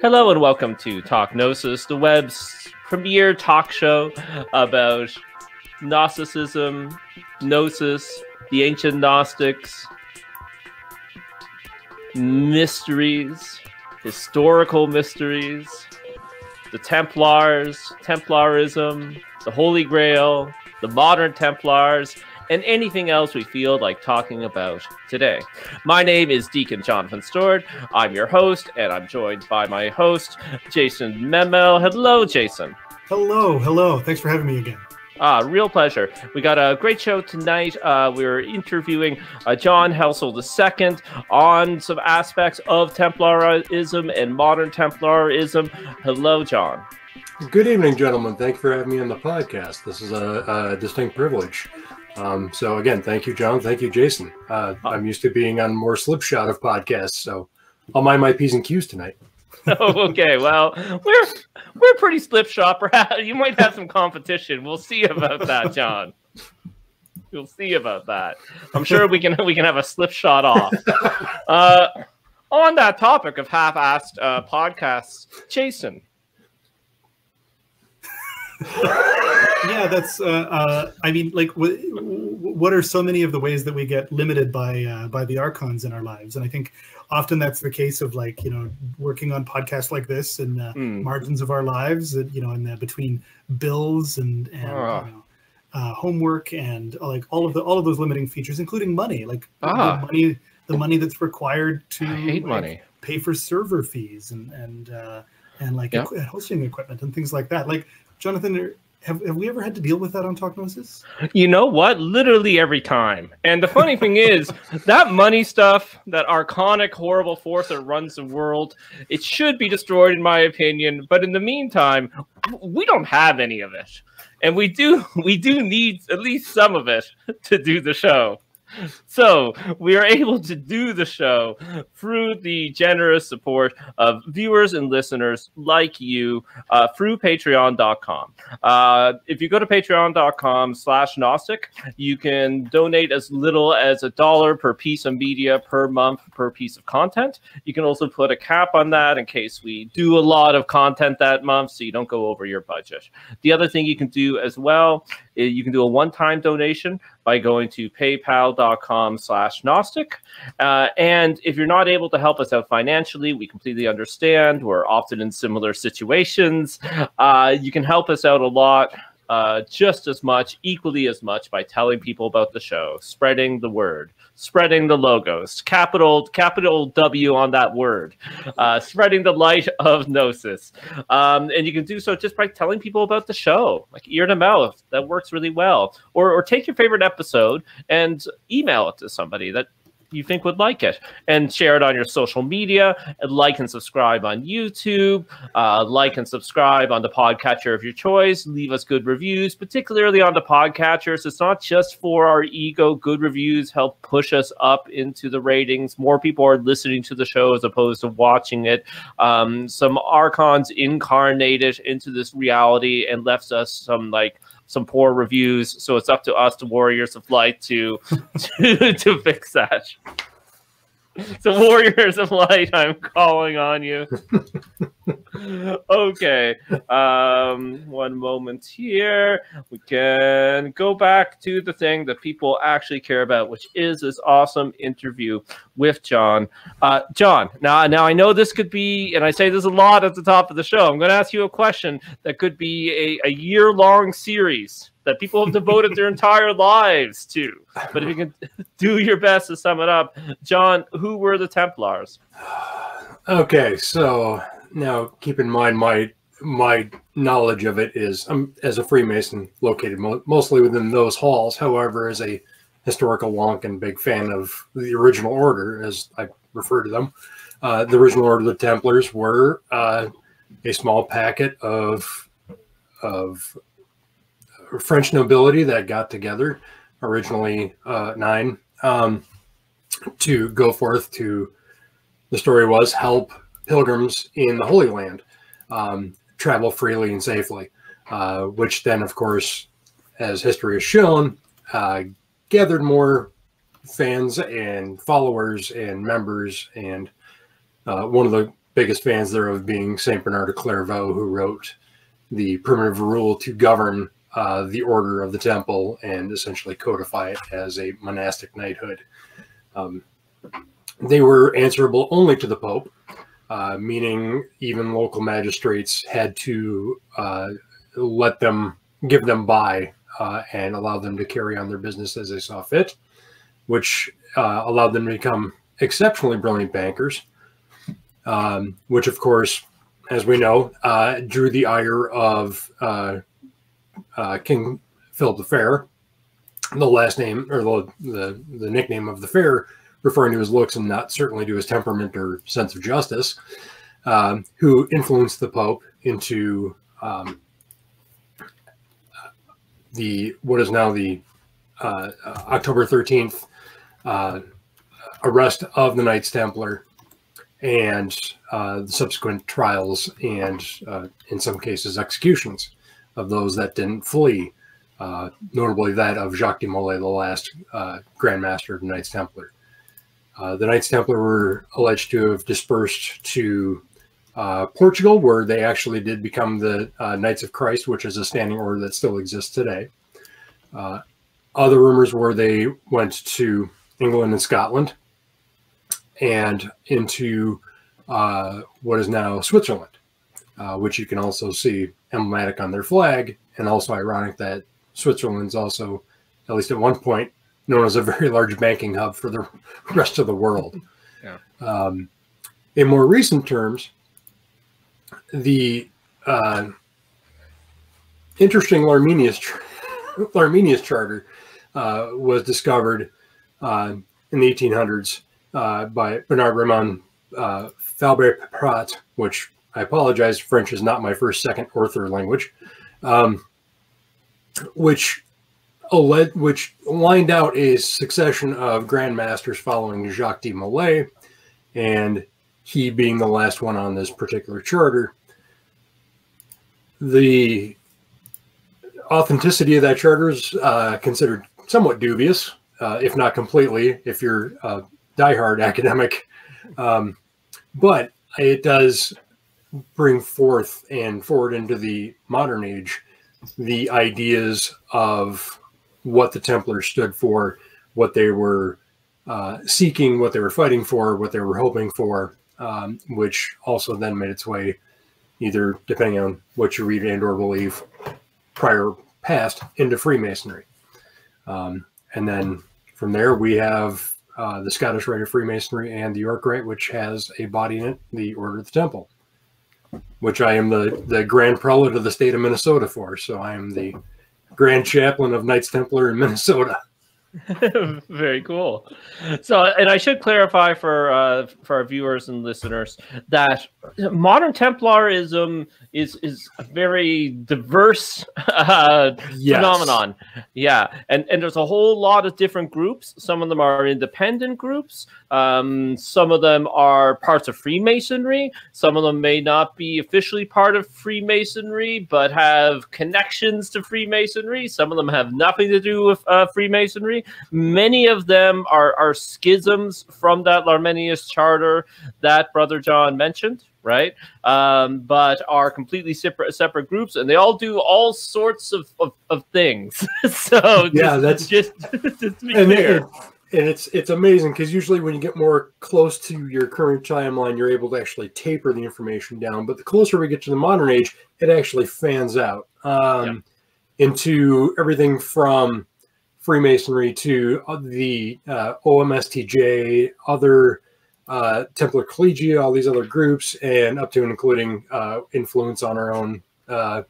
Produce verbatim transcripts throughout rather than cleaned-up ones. Hello and welcome to Talk Gnosis, the web's premier talk show about Gnosticism, Gnosis, the ancient Gnostics, mysteries, historical mysteries, the Templars, Templarism, the Holy Grail, the modern Templars, and anything else we feel like talking about today. My name is Deacon Jonathan Stewart. I'm your host, and I'm joined by my host, Jason Memel. Hello, Jason. Hello, hello. Thanks for having me again. Ah, real pleasure. We got a great show tonight. Uh, we're interviewing uh, John Helcl the Second on some aspects of Templarism and modern Templarism. Hello, John. Good evening, gentlemen. Thank you for having me on the podcast. This is a, a distinct privilege. Um, so again, thank you, John. Thank you, Jason. Uh, I'm used to being on more slipshod of podcasts, so I'll mind my P's and Q's tonight. Oh, okay. Well, we're we're pretty slipshod. You might have some competition. We'll see about that, John. We'll see about that. I'm sure we can we can have a slipshod off. Uh, on that topic of half-assed uh, podcasts, Jason. Yeah, that's. Uh, uh, I mean, like, w w what are so many of the ways that we get limited by uh, by the archons in our lives? And I think often that's the case of, like, you know, working on podcasts like this and uh, mm. margins of our lives, and, you know, and between bills and, and ah. you know, uh, homework and like all of the all of those limiting features, including money, like ah. the money the money that's required to I hate like, money. pay for server fees and and uh, and like yep. equ hosting equipment and things like that, like. Jonathan, have, have we ever had to deal with that on Talk Gnosis? You know what? Literally every time. And the funny thing is, that money stuff, that archonic, horrible force that runs the world, it should be destroyed, in my opinion. But in the meantime, we don't have any of it. And we do, we do need at least some of it to do the show. So we are able to do the show through the generous support of viewers and listeners like you uh, through Patreon dot com. Uh, if you go to Patreon dot com slash Gnostic, you can donate as little as a dollar per piece of media per month per piece of content. You can also put a cap on that in case we do a lot of content that month so you don't go over your budget. The other thing you can do as well is you can do a one-time donation by going to paypal dot com slash Gnostic. Uh, and if you're not able to help us out financially, we completely understand. We're often in similar situations. Uh, you can help us out a lot, uh, just as much, equally as much, by telling people about the show, spreading the word, spreading the logos, capital, capital W on that word, uh, spreading the light of Gnosis. Um, and you can do so just by telling people about the show, like ear to mouth. That works really well. Or, or take your favorite episode and email it to somebody that you think would like it, and share it on your social media, and like and subscribe on YouTube, uh, like and subscribe on the podcatcher of your choice, leave us good reviews, particularly on the podcatchers. It's not just for our ego. Good reviews help push us up into the ratings. More people are listening to the show as opposed to watching it. Um, some archons incarnated into this reality and left us some, like, some poor reviews, so it's up to us, the Warriors of Light, to to, to fix that. So, Warriors of Light, I'm calling on you. Okay, um, one moment here. We can go back to the thing that people actually care about, which is this awesome interview with John. Uh, John, now, now I know this could be, and I say this a lot at the top of the show, I'm going to ask you a question that could be a, a year-long series that people have devoted their entire lives to. But if you can do your best to sum it up, John, who were the Templars? Okay, so now keep in mind my my knowledge of it is I'm as a Freemason located mo mostly within those halls. However, as a historical wonk and big fan of the original order, as I refer to them, uh, the original order of the Templars were uh, a small packet of of French nobility that got together, originally uh, nine, um, to go forth to, the story was, help pilgrims in the Holy Land um, travel freely and safely, uh, which then, of course, as history has shown, uh, gathered more fans and followers and members. And uh, one of the biggest fans thereof being Saint Bernard de Clairvaux, who wrote the primitive rule to govern uh, the order of the temple and essentially codify it as a monastic knighthood. Um, they were answerable only to the Pope, uh, meaning even local magistrates had to uh, let them, give them by uh, and allow them to carry on their business as they saw fit, which uh, allowed them to become exceptionally brilliant bankers, um, which of course, as we know, uh, drew the ire of uh, uh, King Philip the Fair, the last name or the, the, the nickname of the Fair, referring to his looks and not certainly to his temperament or sense of justice, um, who influenced the Pope into um, the what is now the uh, October thirteenth uh, arrest of the Knights Templar and uh, the subsequent trials and, uh, in some cases, executions of those that didn't flee, uh, notably that of Jacques de Molay, the last uh, Grand Master of the Knights Templar. Uh, the Knights Templar were alleged to have dispersed to uh, Portugal, where they actually did become the uh, Knights of Christ, which is a standing order that still exists today. Uh, other rumors were they went to England and Scotland and into uh, what is now Switzerland, uh, which you can also see emblematic on their flag, and also ironic that Switzerland's also, at least at one point, known as a very large banking hub for the rest of the world. Yeah. Um, in more recent terms, the uh, interesting Larmenius, Larmenius Charter uh, was discovered uh, in the eighteen hundreds uh, by Bernard Raymond uh, Fabre-Prat, which I apologize, French is not my first, second, or third language, um, which which lined out a succession of Grand Masters following Jacques de Molay, and he being the last one on this particular charter. The authenticity of that charter is uh, considered somewhat dubious, uh, if not completely, if you're a diehard academic. Um, but it does bring forth and forward into the modern age the ideas of what the Templars stood for, what they were uh, seeking, what they were fighting for, what they were hoping for, um, which also then made its way, either depending on what you read and or believe, prior past, into Freemasonry. Um, and then from there we have uh, the Scottish Rite of Freemasonry and the York Rite, which has a body in it, the Order of the Temple, which I am the, the Grand Prelate of the state of Minnesota for, so I am the Grand Chaplain of Knights Templar in Minnesota. Very cool. So, and I should clarify for uh, for our viewers and listeners that modern Templarism is is a very diverse uh, yes. phenomenon. Yeah, and and there's a whole lot of different groups. Some of them are independent groups. Um, some of them are parts of Freemasonry. Some of them may not be officially part of Freemasonry, but have connections to Freemasonry. Some of them have nothing to do with uh, Freemasonry. Many of them are, are schisms from that Larmenius Charter that Brother John mentioned, right? Um, but are completely separate separate groups, and they all do all sorts of, of, of things. So yeah, just, that's just, just to be and clear. It, it, and it's it's amazing because usually when you get more close to your current timeline, you're able to actually taper the information down. But the closer we get to the modern age, it actually fans out um, yeah. into everything from Freemasonry to the uh, O M S T J, other uh, Templar Collegia, all these other groups, and up to and including uh, influence on our own uh,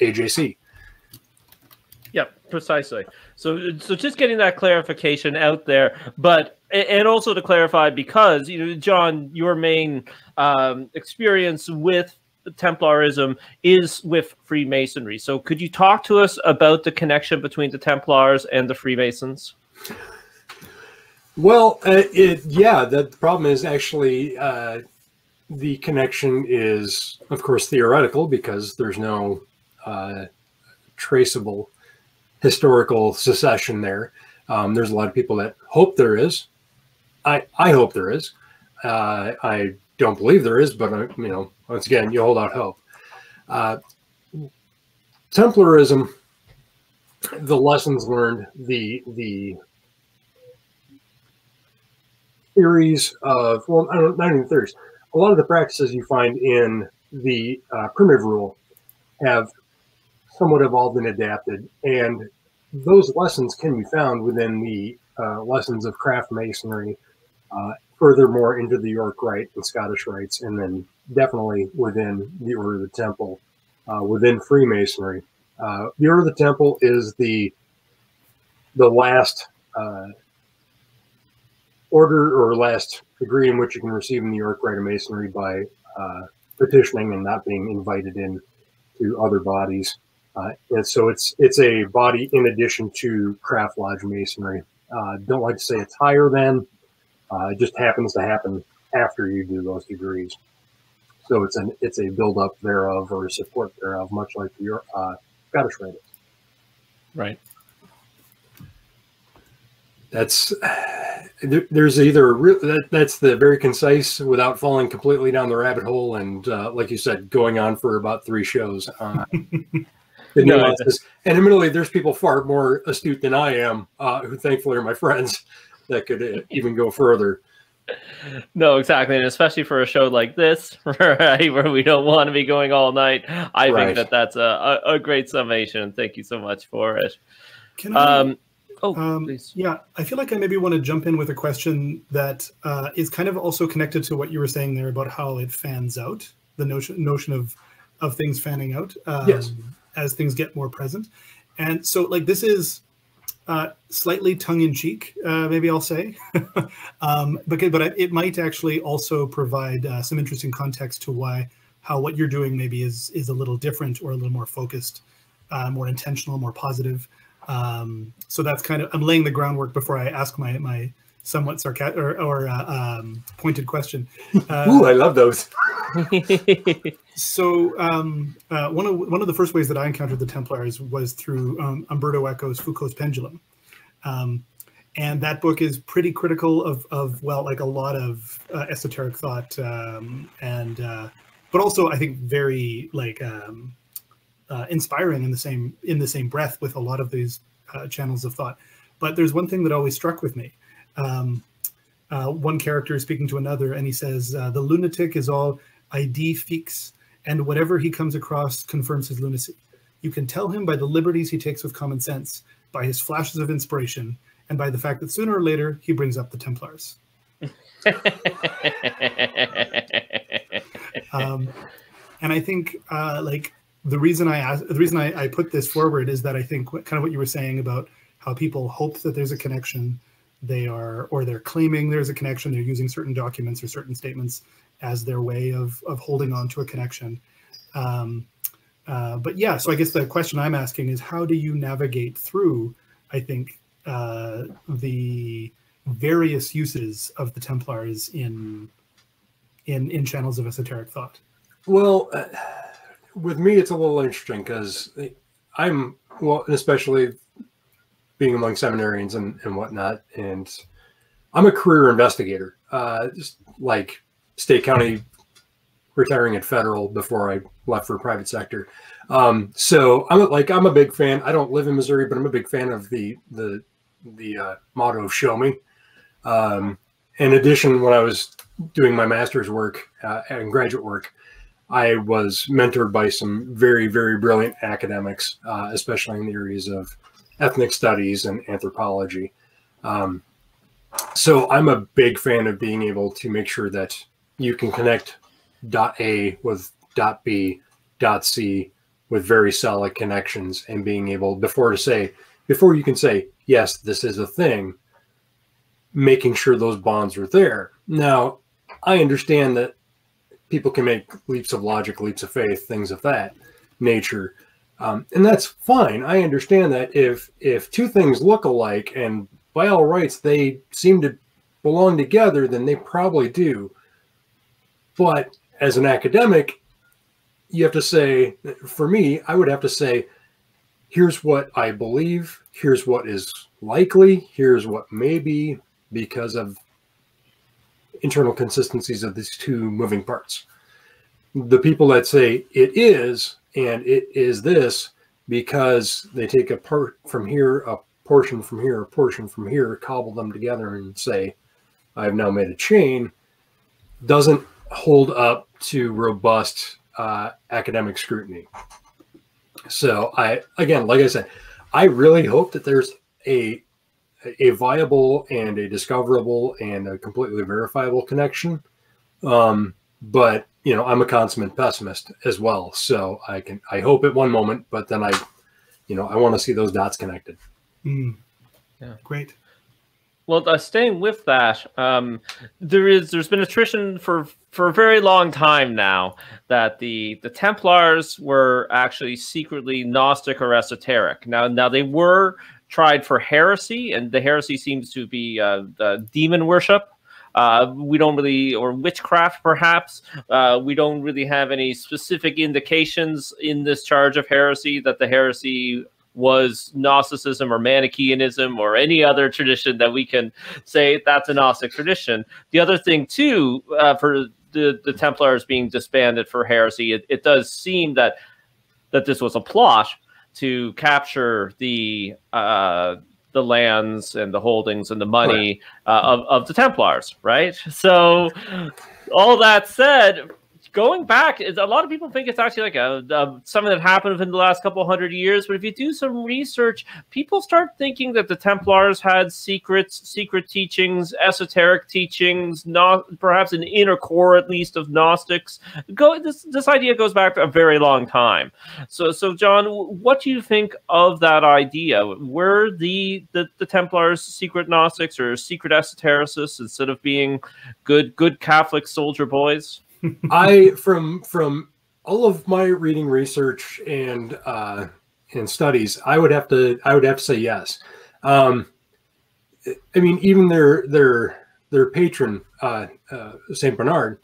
A J C. Yep, precisely. So, so just getting that clarification out there, but and also to clarify, because you know, John, your main um, experience with Templarism is with Freemasonry. So could you talk to us about the connection between the Templars and the Freemasons? Well, uh, it, yeah, the problem is actually uh, the connection is, of course, theoretical because there's no uh, traceable historical succession there. Um, there's a lot of people that hope there is. I, I hope there is. Uh, I don't believe there is, but, you know, once again, you hold out hope. Uh, Templarism, the lessons learned, the the theories of, well, I don't, not even theories, a lot of the practices you find in the uh, primitive rule have somewhat evolved and adapted, and those lessons can be found within the uh, lessons of craft masonry, uh, furthermore into the York Rite and Scottish Rites, and then definitely within the Order of the Temple, uh, within Freemasonry. Uh, the Order of the Temple is the the last uh, order or last degree in which you can receive in the York Rite of Masonry by uh, petitioning and not being invited in to other bodies. Uh, and so it's it's a body in addition to craft lodge masonry. Uh, don't like to say it's higher than. Uh, it just happens to happen after you do those degrees. So it's an it's a buildup thereof or support thereof, much like your uh, Scottish Rite. Right. That's there, there's either re that, that's the very concise without falling completely down the rabbit hole and uh, like you said, going on for about three shows. Uh, The nuances. And admittedly, there's people far more astute than I am, uh, who thankfully are my friends, that could uh, even go further. No, exactly. And especially for a show like this, right, where we don't want to be going all night. I right. think that that's a, a, a great summation. Thank you so much for it. Can I, um, oh, um, please. Yeah, I feel like I maybe want to jump in with a question that uh, is kind of also connected to what you were saying there about how it fans out, the notion, notion of, of things fanning out. Um, yes. As things get more present. And so like this is uh, slightly tongue-in-cheek, uh, maybe I'll say, um, but, but it might actually also provide uh, some interesting context to why, how what you're doing maybe is, is a little different or a little more focused, uh, more intentional, more positive. Um, so that's kind of, I'm laying the groundwork before I ask my, my somewhat sarcastic or, or uh, um, pointed question. Uh, Ooh, I love those. So um, uh, one of one of the first ways that I encountered the Templars was through um, Umberto Eco's Foucault's Pendulum, um, and that book is pretty critical of of well, like a lot of uh, esoteric thought, um, and uh, but also I think very like um, uh, inspiring in the same in the same breath with a lot of these uh, channels of thought. But there's one thing that always struck with me. Um, uh, one character is speaking to another, and he says, uh, "The lunatic is all I D fix, and whatever he comes across confirms his lunacy. You can tell him by the liberties he takes with common sense, by his flashes of inspiration, and by the fact that sooner or later he brings up the Templars." um, and I think, uh, like the reason I asked, the reason I, I put this forward is that I think what, kind of what you were saying about how people hope that there's a connection, they are, or they're claiming there's a connection. They're using certain documents or certain statements as their way of, of holding on to a connection. Um, uh, but yeah, so I guess the question I'm asking is, how do you navigate through, I think, uh, the various uses of the Templars in, in, in channels of esoteric thought? Well, uh, with me, it's a little interesting because I'm, well, especially being among seminarians and, and whatnot, and I'm a career investigator, uh, just like State County, retiring at federal before I left for private sector. Um, so I'm like, I'm a big fan. I don't live in Missouri, but I'm a big fan of the, the, the uh, motto of show me. Um, in addition, when I was doing my master's work uh, and graduate work, I was mentored by some very, very brilliant academics, uh, especially in the areas of ethnic studies and anthropology. Um, so I'm a big fan of being able to make sure that you can connect dot A with dot B, dot C with very solid connections, and being able before to say, before you can say, yes, this is a thing, making sure those bonds are there. Now, I understand that people can make leaps of logic, leaps of faith, things of that nature. Um, and that's fine. I understand that if, if two things look alike and by all rights, they seem to belong together, then they probably do. But as an academic, you have to say, for me, I would have to say, here's what I believe, here's what is likely, here's what may be because of internal consistencies of these two moving parts. The people that say it is and it is this because they take a part from here, a portion from here, a portion from here, cobble them together and say, I've now made a chain, doesn't hold up to robust uh, academic scrutiny. So I, again, like I said, I really hope that there's a a viable and a discoverable and a completely verifiable connection. Um, but, you know, I'm a consummate pessimist as well. So I can, I hope at one moment, but then I, you know, I want to see those dots connected. Mm. Yeah. Great. Well, uh, staying with that, um, there is, there's been attrition for, for a very long time now that the, the Templars were actually secretly Gnostic or esoteric. Now, now they were tried for heresy, and the heresy seems to be uh, uh, demon worship. Uh, we don't really, or witchcraft perhaps. Uh, we don't really have any specific indications in this charge of heresy that the heresy was Gnosticism or Manichaeism or any other tradition that we can say that's a Gnostic tradition. The other thing too, uh, for the, the Templars being disbanded for heresy, it, it does seem that that this was a plot to capture the uh, the lands and the holdings and the money uh, of, of the Templars, right? So all that said, going back, a lot of people think it's actually like a, a, something that happened within the last couple hundred years. But if you do some research, people start thinking that the Templars had secrets, secret teachings, esoteric teachings, not perhaps an inner core at least of Gnostics. Go, this this idea goes back a very long time. So, so John, what do you think of that idea? Were the the, the Templars secret Gnostics or secret esotericists instead of being good good Catholic soldier boys? I, from from all of my reading, research, and uh, and studies, I would have to I would have to say yes. Um, I mean, even their their their patron, uh, uh, Saint Bernard,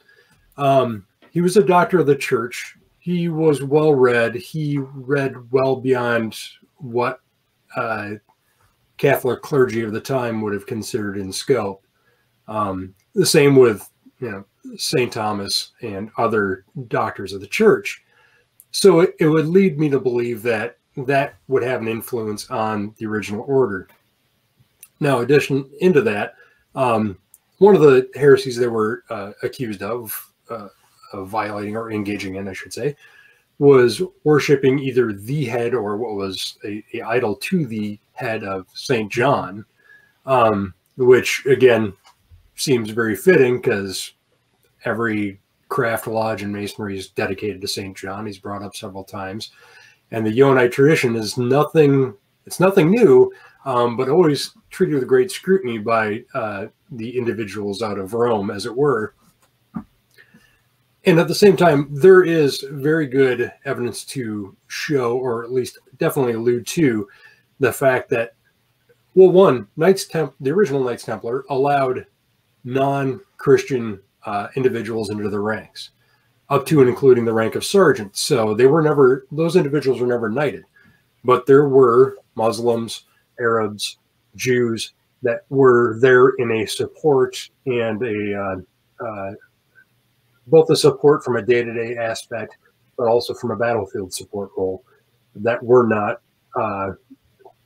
um, he was a doctor of the church. He was well read. He read well beyond what uh, Catholic clergy of the time would have considered in scope. Um, the same with, you know, Saint Thomas and other doctors of the church. So it, it would lead me to believe that that would have an influence on the original order. Now, in addition into that, um, one of the heresies they were uh, accused of, uh, of violating or engaging in, I should say, was worshiping either the head or what was a, a idol to the head of Saint John, um, which again seems very fitting because every craft, lodge, and masonry is dedicated to Saint John. He's brought up several times. And the Johannite tradition is nothing, it's nothing new, um, but always treated with great scrutiny by uh, the individuals out of Rome, as it were. And at the same time, there is very good evidence to show, or at least definitely allude to, the fact that, well, one, Knights Temp- the original Knights Templar allowed non-Christian Uh, individuals into the ranks, up to and including the rank of sergeant. So they were never, those individuals were never knighted, but there were Muslims, Arabs, Jews that were there in a support and a, uh, uh, both a support from a day-to-day aspect, but also from a battlefield support role that were not uh,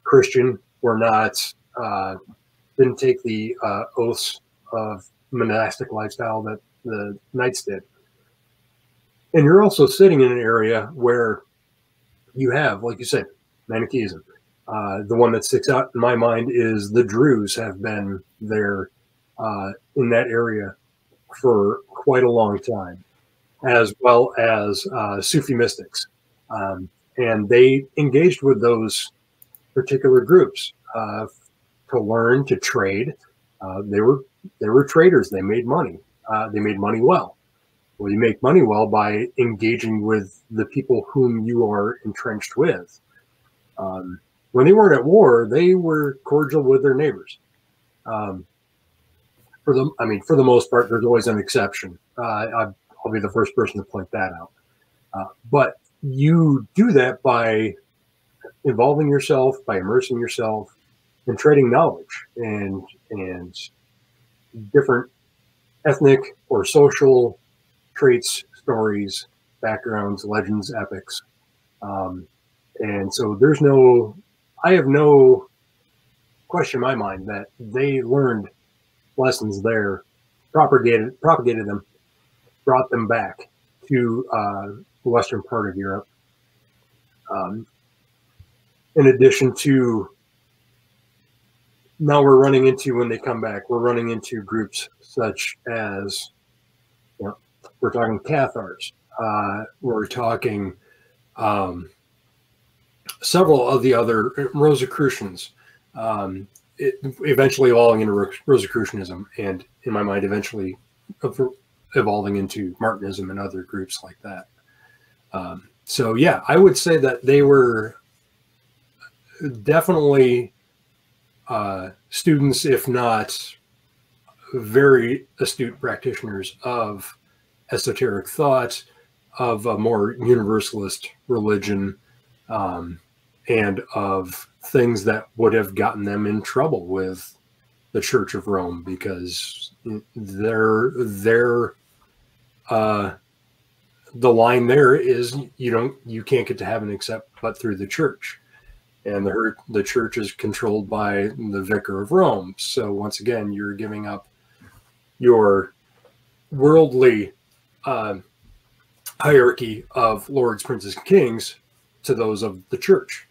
Christian, were not, uh, didn't take the uh, oaths of monastic lifestyle that the Knights did. And you're also sitting in an area where you have, like you said, Manichaeism. Uh, the one that sticks out in my mind is the Druze have been there uh, in that area for quite a long time, as well as uh, Sufi mystics. Um, and they engaged with those particular groups uh, to learn, to trade. Uh, they were They were traders. They made money. Uh, they made money well. Well, you make money well by engaging with the people whom you are entrenched with. Um, when they weren't at war, they were cordial with their neighbors. Um, for the, I mean, for the most part, there's always an exception. Uh, I, I'll be the first person to point that out. Uh, but you do that by involving yourself, by immersing yourself, and trading knowledge and and. different ethnic or social traits, stories, backgrounds, legends, epics. Um, and so there's no, I have no question in my mind that they learned lessons there, propagated, propagated them, brought them back to uh, the western part of Europe. Um, in addition to, now we're running into, when they come back, we're running into groups such as, you know, we're talking Cathars, uh, we're talking um, several of the other Rosicrucians, um, it, eventually evolving into Rosicrucianism, and in my mind, eventually evolving into Martinism and other groups like that. Um, so yeah, I would say that they were definitely Uh, students, if not very astute practitioners of esoteric thought, of a more universalist religion, um, and of things that would have gotten them in trouble with the Church of Rome, because their their uh, the line there is you don't you can't get to heaven except but through the Church. And the, the church is controlled by the Vicar of Rome. So once again, you're giving up your worldly uh, hierarchy of lords, princes, and kings to those of the church,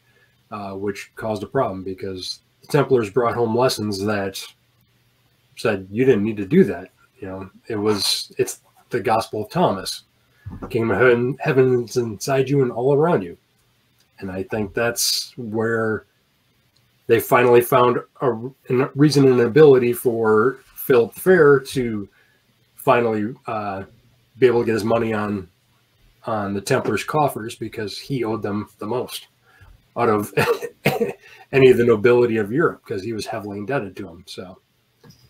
uh, which caused a problem because the Templars brought home lessons that said you didn't need to do that. You know, it was it's the Gospel of Thomas, the kingdom of heaven, heaven's inside you and all around you. And I think that's where they finally found a, a reason and an ability for Philip the Fair to finally uh, be able to get his money on on the Templars' coffers, because he owed them the most out of any of the nobility of Europe, because he was heavily indebted to them. So,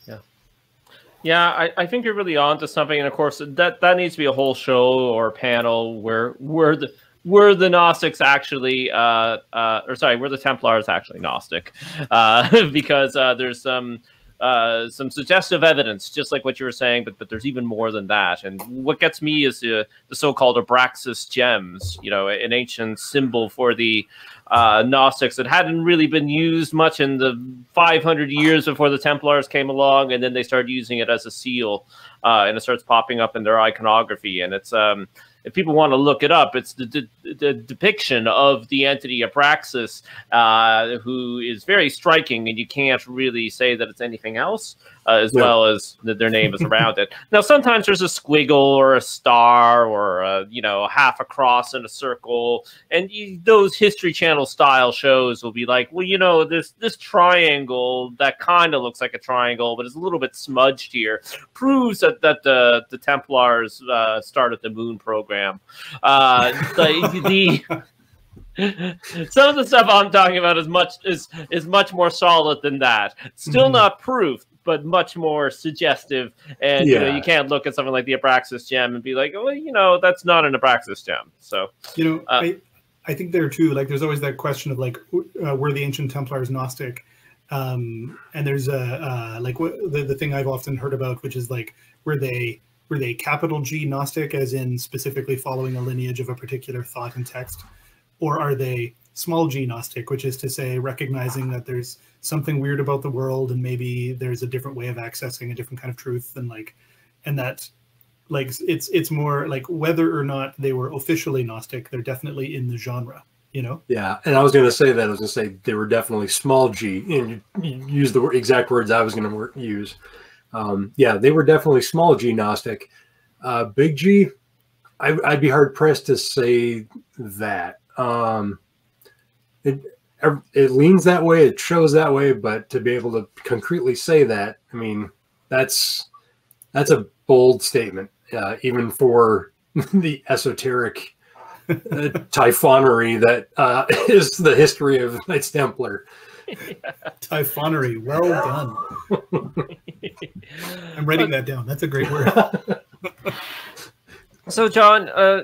yeah, yeah, I, I think you're really on to something. And of course, that that needs to be a whole show or panel where where the Were the Gnostics actually, uh, uh, or sorry, were the Templars actually Gnostic? Uh, because uh, there's some uh, some suggestive evidence, just like what you were saying, but but there's even more than that. And what gets me is the, the so-called Abraxas gems, you know, an ancient symbol for the uh, Gnostics that hadn't really been used much in the five hundred years before the Templars came along, and then they started using it as a seal, uh, and it starts popping up in their iconography, and it's... Um, if people want to look it up, it's the, de the depiction of the entity Abraxas, uh, who is very striking, and you can't really say that it's anything else, uh, as no. well as that their name is around it. Now, sometimes there's a squiggle or a star or, a, you know, half a cross in a circle, and you, those History Channel style shows will be like, well, you know, this, this triangle that kind of looks like a triangle, but it's a little bit smudged here, proves that, that the, the Templars uh, started the moon program. Uh, the, the some of the stuff I'm talking about is much is is much more solid than that. Still mm-hmm. not proof, but much more suggestive. And yeah. you know, you can't look at something like the Abraxas gem and be like, well, you know, that's not an Abraxas gem. So you know, uh, I I think there too. Like, there's always that question of like, uh, were the ancient Templars Gnostic? Um, and there's a uh, like what, the the thing I've often heard about, which is like, were they Were they capital G Gnostic, as in specifically following a lineage of a particular thought and text? Or are they small G Gnostic, which is to say recognizing that there's something weird about the world and maybe there's a different way of accessing a different kind of truth, and like, and that like it's it's more like whether or not they were officially Gnostic, they're definitely in the genre, you know? Yeah, and I was going to say that. I was going to say they were definitely small G, and you use the exact words I was going to use. Um, yeah, they were definitely small G Gnostic. Uh, big G, I, I'd be hard pressed to say that. Um, it, it leans that way, it shows that way, but to be able to concretely say that, I mean, that's that's a bold statement, uh, even for the esoteric uh, typhonery that uh, is the history of Knights Templar. Yeah. Typhonery, well done. I'm writing that down. That's a great word. So, John, uh,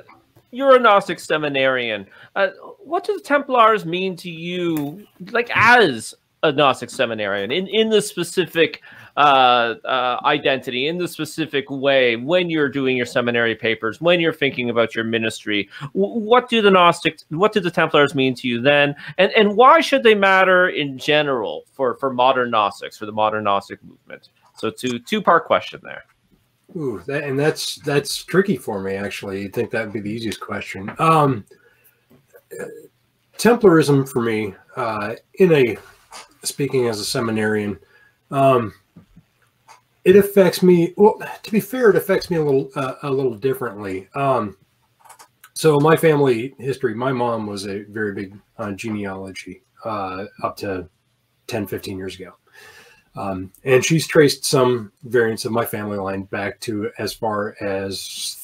you're a Gnostic seminarian. Uh, what do the Templars mean to you, like as a Gnostic seminarian, in in the specific uh, uh, identity in the specific way when you're doing your seminary papers, when you're thinking about your ministry? What do the Gnostics, what do the Templars mean to you then? And, and why should they matter in general for, for modern Gnostics, for the modern Gnostic movement? So two, two-part question there. Ooh, that, and that's that's tricky for me, actually. I think that would be the easiest question. Um, Templarism for me, uh, in a speaking as a seminarian, um, it affects me. Well, to be fair, it affects me a little uh, a little differently. Um, so my family history, my mom was a very big on uh, genealogy uh, up to ten, fifteen years ago. Um, and she's traced some variants of my family line back to as far as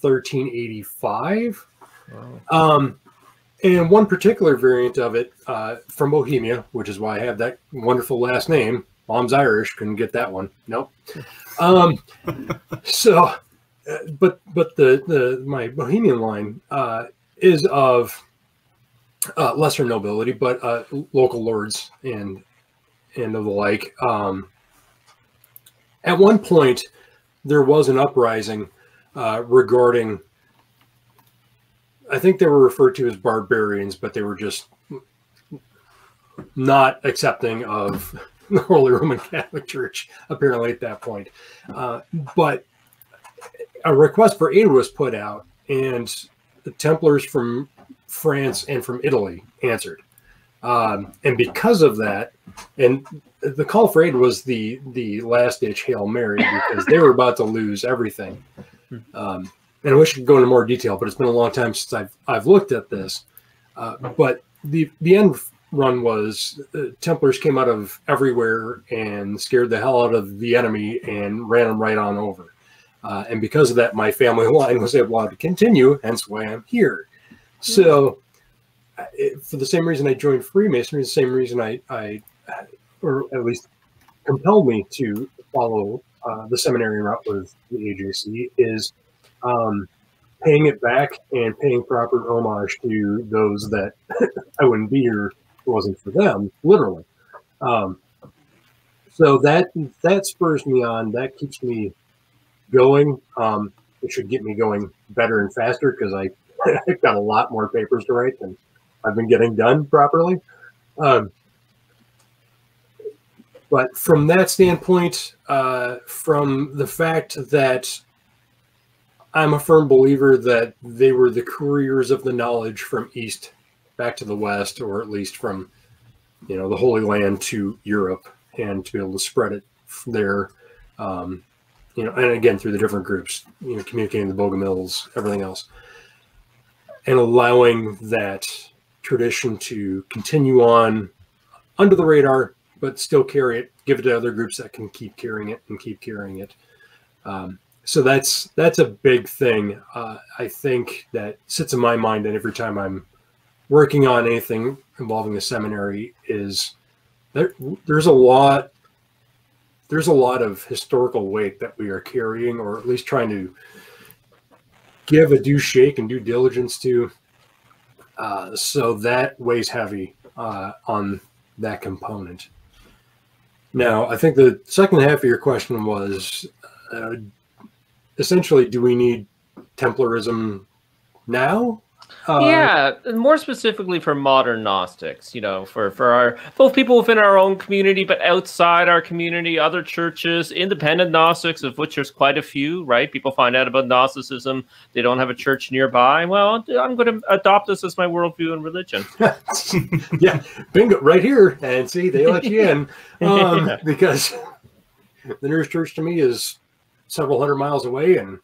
thirteen eighty-five. Wow. Um, and one particular variant of it uh, from Bohemia, which is why I have that wonderful last name. Mom's Irish, couldn't get that one. Nope. Um, so, but but the, the my Bohemian line uh, is of uh, lesser nobility, but uh, local lords and and of the like. Um, at one point, there was an uprising uh, regarding, I think they were referred to as barbarians, but they were just not accepting of the Holy Roman Catholic Church, apparently, at that point. Uh, but a request for aid was put out, and the Templars from France and from Italy answered. Um, and because of that, and the call for aid was the the last ditch Hail Mary, because they were about to lose everything. Um, and I wish I could go into more detail, but it's been a long time since I've I've looked at this. Uh, but the the end run was uh, Templars came out of everywhere and scared the hell out of the enemy and ran them right on over. Uh, and because of that, my family line was allowed to continue, hence why I'm here. So. It, for the same reason I joined Freemasonry, the same reason I, I or at least compelled me to follow uh, the seminary route with the A J C, is um, paying it back and paying proper homage to those that I wouldn't be here if it wasn't for them, literally. Um, so that that spurs me on. That keeps me going. Um, it should get me going better and faster, because I I've got a lot more papers to write than I've been getting done properly. Um, but from that standpoint, uh, from the fact that I'm a firm believer that they were the couriers of the knowledge from east back to the west, or at least from, you know, the Holy Land to Europe, and to be able to spread it there, um, you know, and again, through the different groups, you know, communicating the Bogomils, everything else, and allowing that tradition to continue on under the radar, but still carry it, give it to other groups that can keep carrying it and keep carrying it. Um, so that's that's a big thing, uh, I think, that sits in my mind. And every time I'm working on anything involving the seminary, is there, there's a lot there's a lot of historical weight that we are carrying, or at least trying to give a due shake and due diligence to. Uh, so that weighs heavy uh, on that component. Now, I think the second half of your question was, uh, essentially, do we need Templarism now? Uh, yeah, and more specifically for modern Gnostics, you know, for, for our both people within our own community, but outside our community, other churches, independent Gnostics, of which there's quite a few, right? People find out about Gnosticism, they don't have a church nearby. Well, I'm going to adopt this as my worldview and religion. Yeah, bingo, right here. And see, they let you in. Um, yeah. Because the nearest church to me is several hundred miles away, and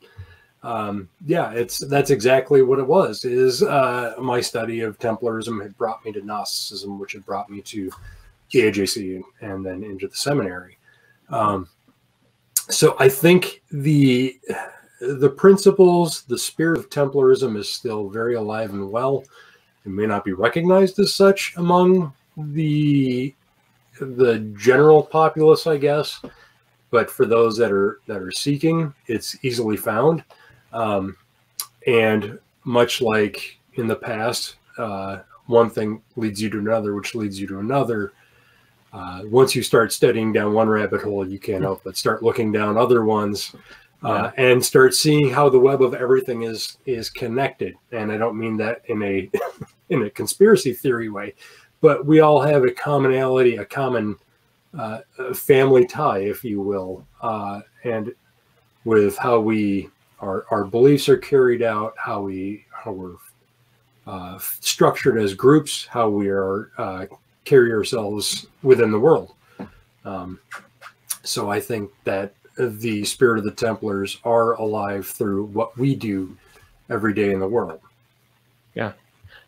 Um, yeah, it's that's exactly what it was. Is uh, my study of Templarism had brought me to Gnosticism, which had brought me to the A J C and then into the seminary. Um, so I think the the principles, the spirit of Templarism is still very alive and well. It may not be recognized as such among the the general populace, I guess, but for those that are that are seeking, it's easily found. Um, and much like in the past, uh, one thing leads you to another, which leads you to another. uh, once you start studying down one rabbit hole, you can't help but start looking down other ones, uh, yeah. and start seeing how the web of everything is is connected. And I don't mean that in a in a conspiracy theory way, but we all have a commonality, a common uh, family tie, if you will, uh, and with how we our our beliefs are carried out, how we how we're Uh, structured as groups, how we are uh, carry ourselves within the world. Um, so I think that the spirit of the Templars are alive through what we do every day in the world. Yeah.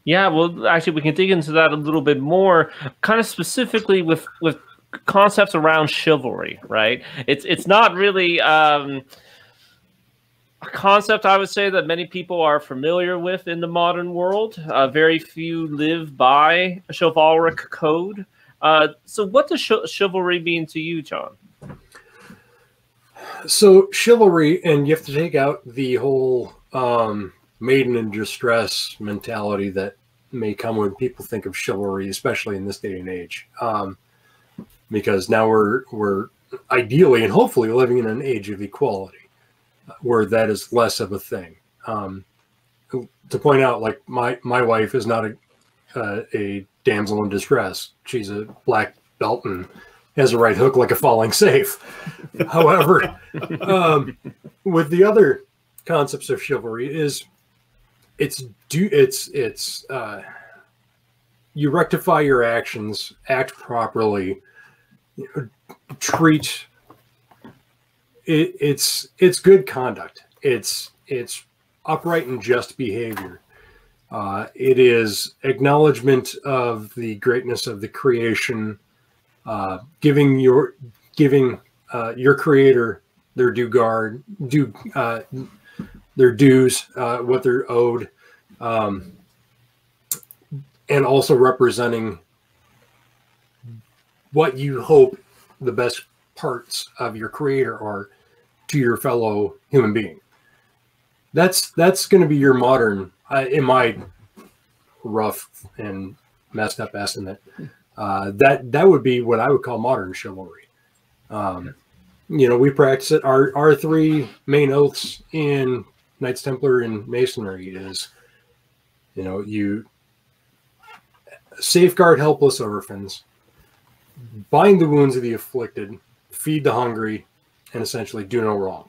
Yeah, well, actually, we can dig into that a little bit more, kind of specifically with, with concepts around chivalry, right? It's, it's not really... Um, a concept I would say that many people are familiar with in the modern world. Uh, very few live by a chivalric code. Uh, so what does sh chivalry mean to you, John? So chivalry, and you have to take out the whole um, maiden in distress mentality that may come when people think of chivalry, especially in this day and age. Um, because now we're, we're ideally and hopefully living in an age of equality, where that is less of a thing. Um, to point out, like my my wife is not a uh, a damsel in distress. She's a black belt and has a right hook like a falling safe. However, um, with the other concepts of chivalry is it's do it's it's uh, you rectify your actions, act properly, you know, treat. It, it's it's good conduct. It's it's upright and just behavior. Uh, it is acknowledgement of the greatness of the creation, uh, giving your giving uh, your creator their due guard, due uh, their dues, uh, what they're owed, um, and also representing what you hope the best parts of your creator are to your fellow human being. That's that's going to be your modern, uh, in my rough and messed up estimate, uh, that that would be what I would call modern chivalry. Um, you know, we practice it. Our our three main oaths in Knights Templar and Masonry is, you know, you safeguard helpless orphans, bind the wounds of the afflicted, feed the hungry, and essentially do no wrong.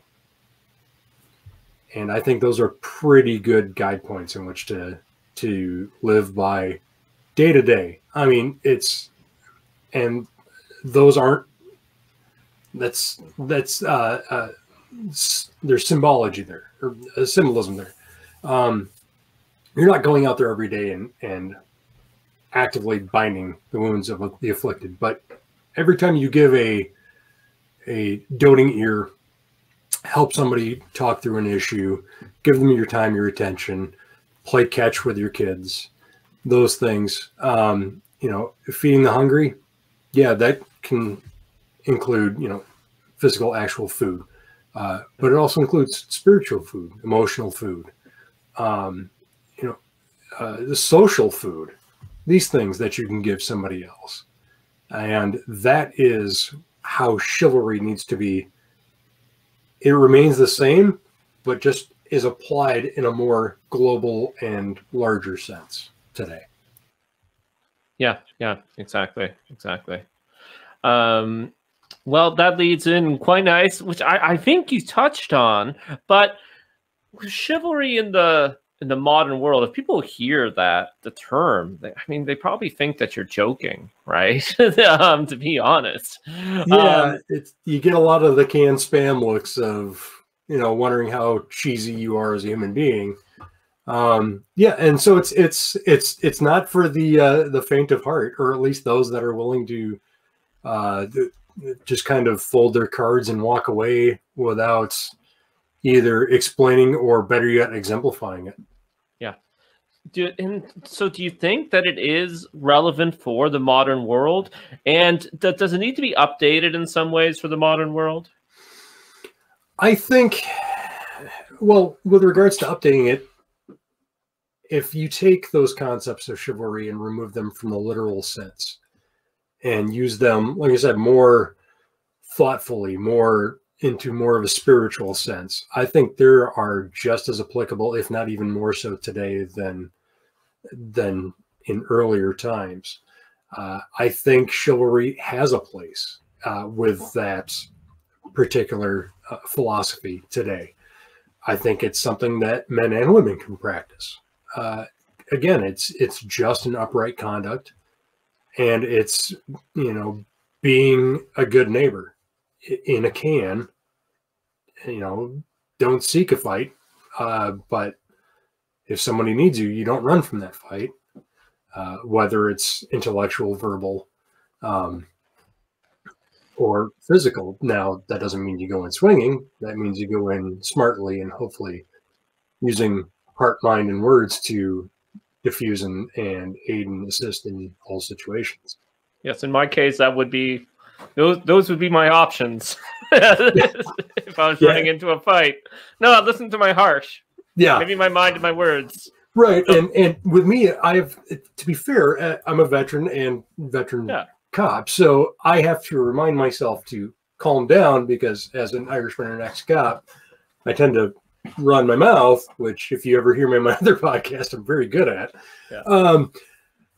And I think those are pretty good guide points in which to to live by day to day. I mean, it's, and those aren't, that's, that's, uh, uh, there's symbology there, or uh, symbolism there. Um, you're not going out there every day and, and actively binding the wounds of the afflicted, but every time you give a, a doting ear, help somebody talk through an issue, give them your time, your attention, play catch with your kids, those things. Um, you know, feeding the hungry, yeah, that can include, you know, physical, actual food, uh, but it also includes spiritual food, emotional food, um, you know, uh, the social food, these things that you can give somebody else. And that is how chivalry needs to be. It remains the same, but just is applied in a more global and larger sense today. Yeah, yeah, exactly, exactly. Um, well, that leads in quite nice, which I, I think you touched on, but chivalry in the in the modern world, if people hear that, the term, they, I mean, they probably think that you're joking, right? um, to be honest. Yeah, um, it's, you get a lot of the canned spam looks of, you know, wondering how cheesy you are as a human being. Um, yeah, and so it's it's it's it's not for the uh, the faint of heart, or at least those that are willing to uh, just kind of fold their cards and walk away without either explaining or, better yet, exemplifying it. Yeah. Do, and so do you think that it is relevant for the modern world? And that, does it need to be updated in some ways for the modern world? I think, well, with regards to updating it, if you take those concepts of chivalry and remove them from the literal sense, and use them, like I said, more thoughtfully, more into more of a spiritual sense. I think there are just as applicable, if not even more so today than than in earlier times. Uh, I think chivalry has a place uh, with that particular uh, philosophy today. I think it's something that men and women can practice. Uh, again, it's it's just an upright conduct, and it's, you know, being a good neighbor in a can. You know, don't seek a fight, uh, but if somebody needs you, you don't run from that fight, uh, whether it's intellectual, verbal, um, or physical. Now, that doesn't mean you go in swinging. That means you go in smartly and hopefully using heart, mind, and words to diffuse and, and aid and assist in all situations. Yes, in my case, that would be those. Those would be my options if I was yeah. running into a fight. No, listen to my heart. Yeah, maybe my mind and my words. Right, so, and and with me, I've to be fair, I'm a veteran and veteran. Yeah. Cop, so I have to remind myself to calm down, because as an Irishman and an ex-cop, I tend to run my mouth, which if you ever hear me on my other podcast, I'm very good at. Yeah. Um,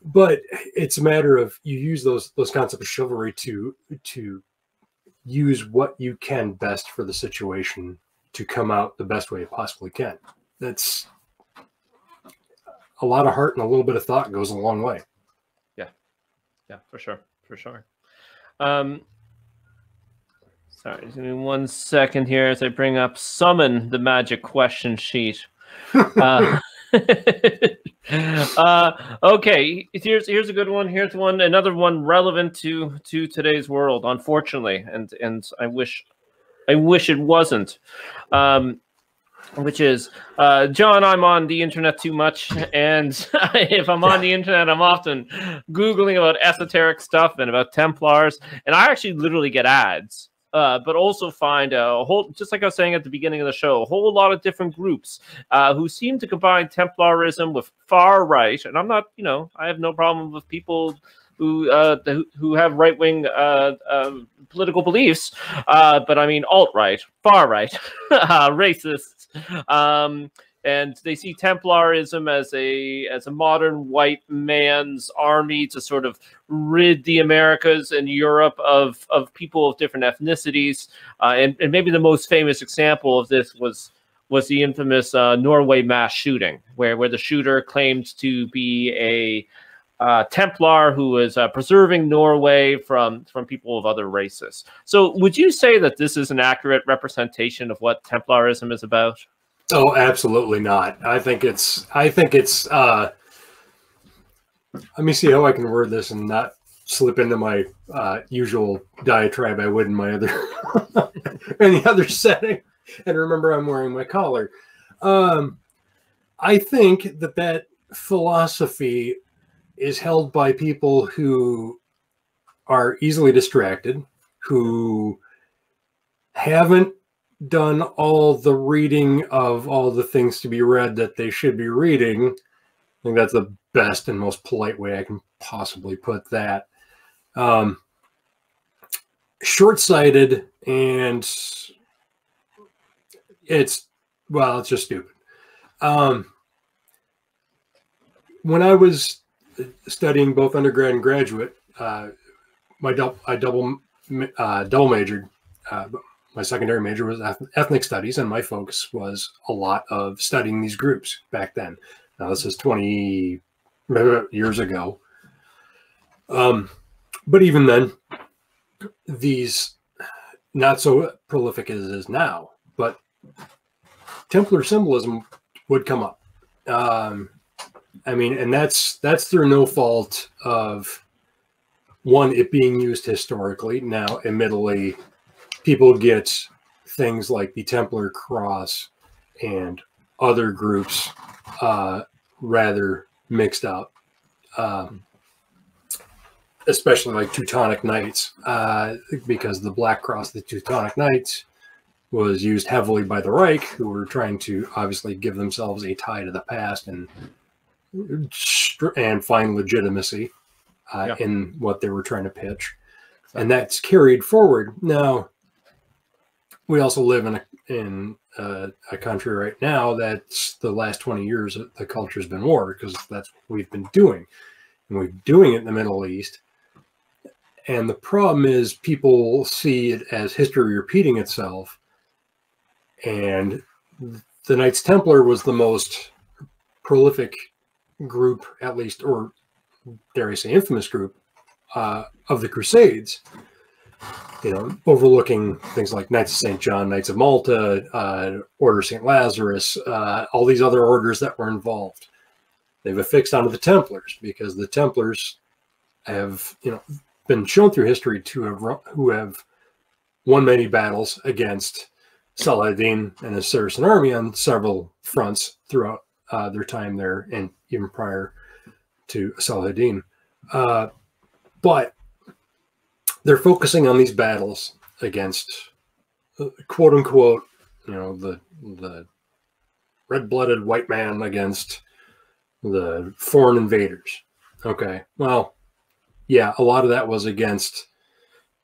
but it's a matter of you use those those concepts of chivalry to to use what you can best for the situation to come out the best way it possibly can. That's a lot of heart, and a little bit of thought goes a long way. Yeah, yeah, for sure. For sure. Um, sorry, give me one second here as I bring up Summon the Magic Question Sheet. uh, uh, okay, here's here's a good one. Here's one, another one relevant to to today's world, unfortunately, and and I wish, I wish it wasn't. Um, which is, uh, John, I'm on the internet too much, and if I'm on the internet, I'm often Googling about esoteric stuff and about Templars, and I actually literally get ads, uh, but also find a whole, just like I was saying at the beginning of the show, a whole lot of different groups uh, who seem to combine Templarism with far right, and I'm not, you know, I have no problem with people who uh, who have right-wing uh, uh, political beliefs, uh, but I mean alt-right, far-right, uh, racists, um, and they see Templarism as a as a modern white man's army to sort of rid the Americas and Europe of of people of different ethnicities, uh, and and maybe the most famous example of this was. was the infamous uh, Norway mass shooting, where where the shooter claimed to be a Uh, Templar who was uh, preserving Norway from from people of other races. So, would you say that this is an accurate representation of what Templarism is about? Oh, absolutely not. I think it's. I think it's. Uh, let me see how I can word this and not slip into my uh, usual diatribe I would in my other any other setting. And remember, I'm wearing my collar. Um, I think that that philosophy is held by people who are easily distracted, who haven't done all the reading of all the things to be read that they should be reading. I think that's the best and most polite way I can possibly put that. Um, short-sighted, and it's, well, it's just stupid. Um, when I was studying both undergrad and graduate, uh, my dou I double uh, double majored. Uh, my secondary major was ethnic studies, and my focus was a lot of studying these groups back then. Now this is twenty years ago, um, but even then, these not so prolific as it is now. But Templar symbolism would come up. Um, I mean, and that's that's through no fault of, one, it being used historically. Now, admittedly, people get things like the Templar cross and other groups uh, rather mixed up, um, especially like Teutonic Knights, uh, because the black cross of the Teutonic Knights was used heavily by the Reich, who were trying to obviously give themselves a tie to the past and and find legitimacy. uh, yeah. in what they were trying to pitch. Exactly. And that's carried forward. Now, we also live in a, in a, a country right now that's the last twenty years the culture's been war, because that's what we've been doing. And we're doing it in the Middle East. And the problem is people see it as history repeating itself. And the Knights Templar was the most prolific group, at least, or dare I say infamous group, uh, of the Crusades. You know, overlooking things like Knights of Saint John, Knights of Malta, uh, Order of Saint Lazarus, uh, all these other orders that were involved. They've affixed onto the Templars because the Templars have, you know, been shown through history to have run, who have won many battles against Saladin and his Saracen army on several fronts throughout uh, their time there, and even prior to Saladin. Uh, but they're focusing on these battles against, uh, quote unquote, you know, the the red-blooded white man against the foreign invaders. Okay, well, yeah, a lot of that was against,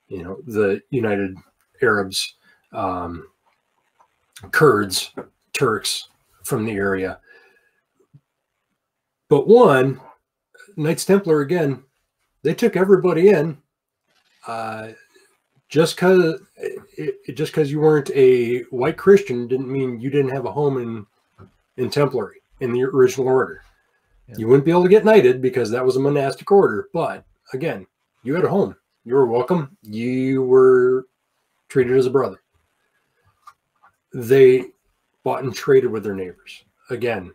you know, the United Arabs, um, Kurds, Turks from the area. But one, Knights Templar, again, they took everybody in. Uh, just because just because you weren't a white Christian didn't mean you didn't have a home in, in Templary, in the original order. Yeah. You wouldn't be able to get knighted because that was a monastic order. But again, you had a home. You were welcome. You were treated as a brother. They bought and traded with their neighbors. Again,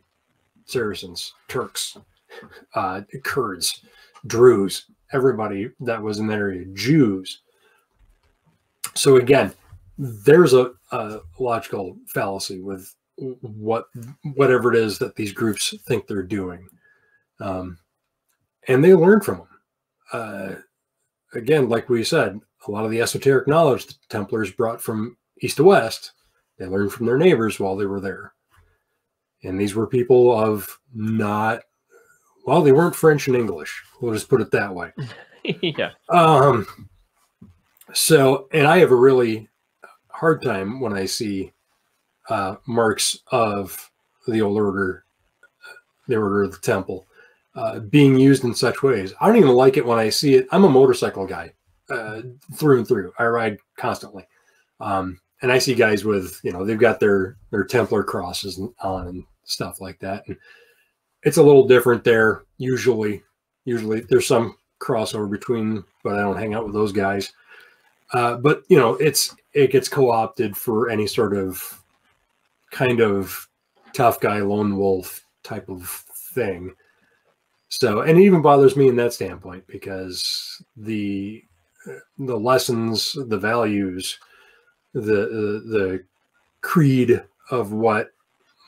Saracens, Turks, uh, Kurds, Druze, everybody that was in that area, Jews. So again, there's a, a logical fallacy with what whatever it is that these groups think they're doing. Um, and they learn from them. Uh, again, like we said, a lot of the esoteric knowledge the Templars brought from east to west, they learned from their neighbors while they were there. And these were people of not, well, they weren't French and English. We'll just put it that way. Yeah. Um, so, and I have a really hard time when I see uh, marks of the old order, the Order of the Temple, uh, being used in such ways. I don't even like it when I see it. I'm a motorcycle guy uh, through and through. I ride constantly. Um, And I see guys with, you know, they've got their, their Templar crosses on and stuff like that. And it's a little different there. Usually, usually there's some crossover between, but I don't hang out with those guys. Uh, but, you know, it's, it gets co-opted for any sort of kind of tough guy, lone wolf type of thing. So, and it even bothers me in that standpoint, because the, the lessons, the values, The, the the creed of what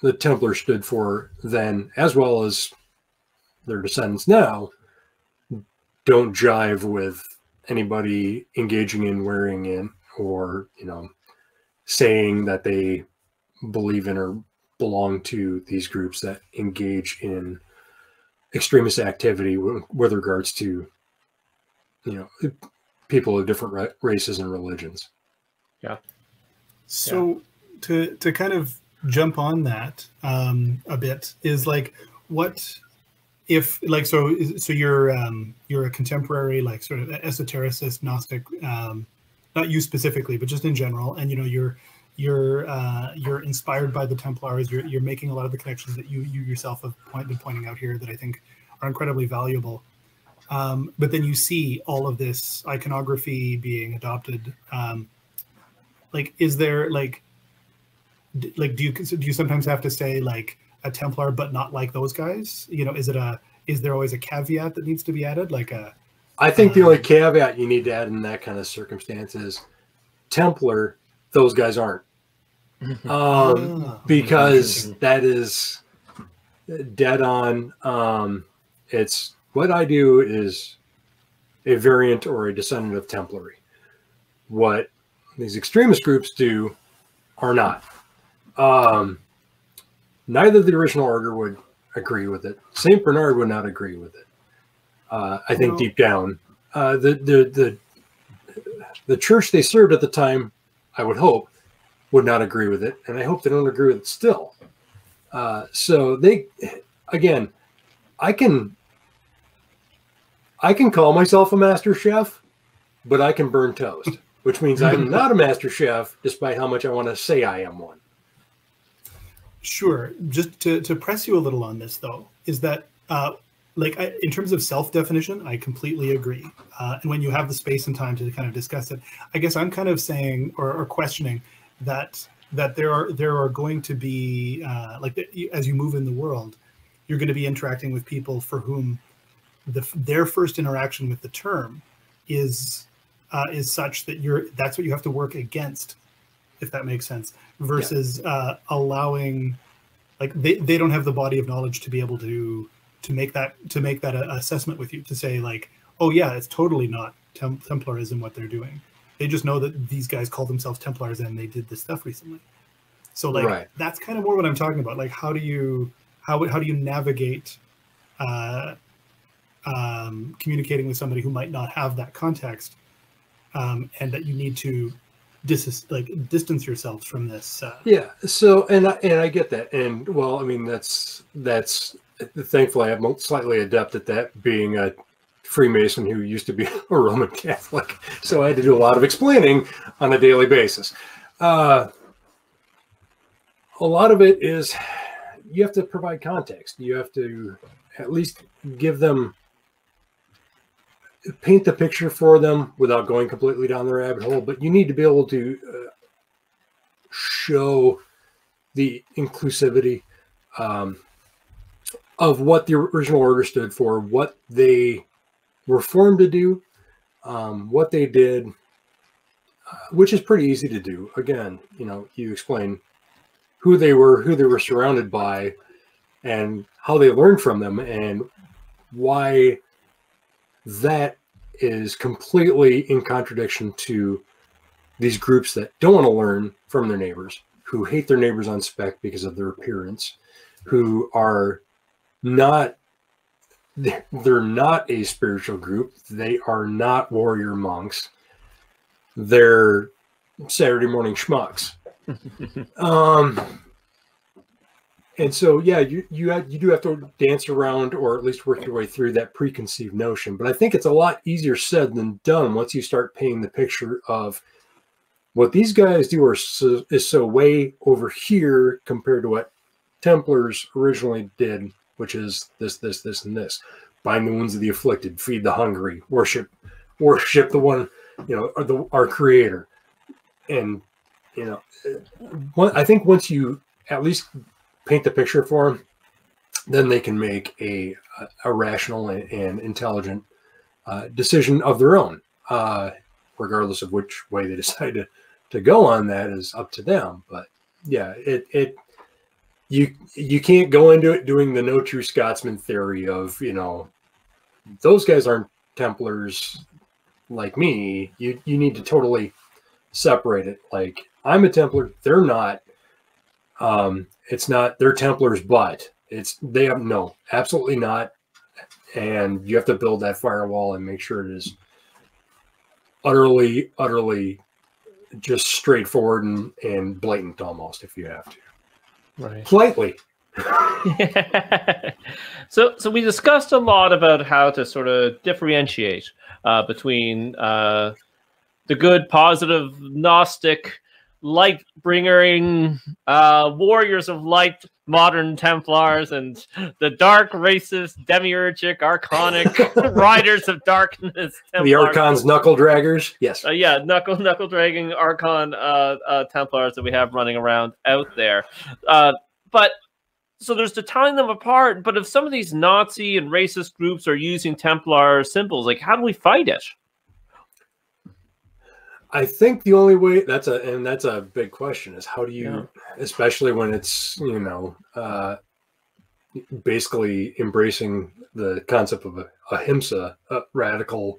the Templars stood for then, as well as their descendants now, don't jive with anybody engaging in, wearing in, or, you know, saying that they believe in or belong to these groups that engage in extremist activity with, with regards to, you know, people of different races and religions. Yeah. So yeah. to to kind of jump on that um, a bit is like, what if like so so you're um, you're a contemporary, like, sort of esotericist, Gnostic, um, not you specifically, but just in general, and you know you're you're uh, you're inspired by the Templars. You're you're making a lot of the connections that you you yourself have point, been pointing out here that I think are incredibly valuable. Um, but then you see all of this iconography being adopted. Um, Like, is there like, like do you do you sometimes have to say like a Templar, but not like those guys? You know, is it a is there always a caveat that needs to be added? Like a, I think uh, the only caveat you need to add in that kind of circumstance is Templar. Those guys aren't, um, oh, because that is dead on. Um, it's what I do is a variant or a descendant of Templary. What these extremist groups do are not. Um, neither the original order would agree with it. Saint Bernard would not agree with it. Uh, I think no. deep down, uh, the, the the the church they served at the time, I would hope, would not agree with it, and I hope they don't agree with it still. Uh, so they, again, I can I can call myself a master chef, but I can burn toast, which means I'm not a master chef, despite how much I want to say I am one. Sure. Just to to press you a little on this, though, is that. Uh, Like I, in terms of self-definition, I completely agree. Uh, and when you have the space and time to kind of discuss it, I guess I'm kind of saying or, or questioning that that there are there are going to be uh, like the, as you move in the world, you're going to be interacting with people for whom the, their first interaction with the term is uh, is such that you're that's what you have to work against, if that makes sense. Versus yeah. uh, allowing, like they they don't have the body of knowledge to be able to. to make that to make that a, assessment with you, to say like, oh yeah, it's totally not Tem Templarism what they're doing. They just know that these guys call themselves Templars and they did this stuff recently. So like right. that's kind of more what I'm talking about. Like how do you how how do you navigate uh, um, communicating with somebody who might not have that context, um, and that you need to dis like distance yourselves from this. Uh, yeah. So and I, and I get that. And well, I mean that's that's. Thankfully, I'm slightly adept at that, being a Freemason who used to be a Roman Catholic. So I had to do a lot of explaining on a daily basis. Uh, a lot of it is you have to provide context. You have to at least give them, paint the picture for them without going completely down the rabbit hole. But you need to be able to uh, show the inclusivity. Um, of what the original order stood for, what they were formed to do, um, what they did, uh, which is pretty easy to do. Again, you know, you explain who they were, who they were surrounded by, and how they learned from them, and why that is completely in contradiction to these groups that don't want to learn from their neighbors, who hate their neighbors on spec because of their appearance, who are not they're not a spiritual group, they are not warrior monks, they're Saturday morning schmucks. um and so yeah, you you have, you do have to dance around, or at least work your way through that preconceived notion. But I think it's a lot easier said than done once you start painting the picture of what these guys do are so, is so way over here compared to what Templars originally did, which is this, this, this, and this. Bind the wounds of the afflicted, feed the hungry, worship, worship the one, you know, or the, our creator. And, you know, one, I think once you at least paint the picture for them, then they can make a, a rational and, and intelligent uh, decision of their own, uh, regardless of which way they decide to, to go on. That is up to them. But yeah, it, it, You you can't go into it doing the no true Scotsman theory of, you know, those guys aren't Templars like me. You you need to totally separate it. Like, I'm a Templar, they're not. Um, it's not they're Templars, but it's they have no, absolutely not. And you have to build that firewall and make sure it is utterly, utterly just straightforward and, and blatant almost, if you have to. Right. Politely. Yeah. So, so we discussed a lot about how to sort of differentiate uh, between uh, the good, positive, Gnostic, light-bringing uh, warriors of light, modern Templars, and the dark, racist, demiurgic, archonic riders of darkness. Templars. The Archon's knuckle-draggers? Yes. Uh, yeah, knuckle, knuckle-dragging Archon uh, uh, Templars that we have running around out there. Uh, but, so there's the tying them apart, but if some of these Nazi and racist groups are using Templar symbols, like, how do we fight it? I think the only way that's a and that's a big question is how do you, yeah. especially when it's, you know, uh, basically embracing the concept of ahimsa, uh, radical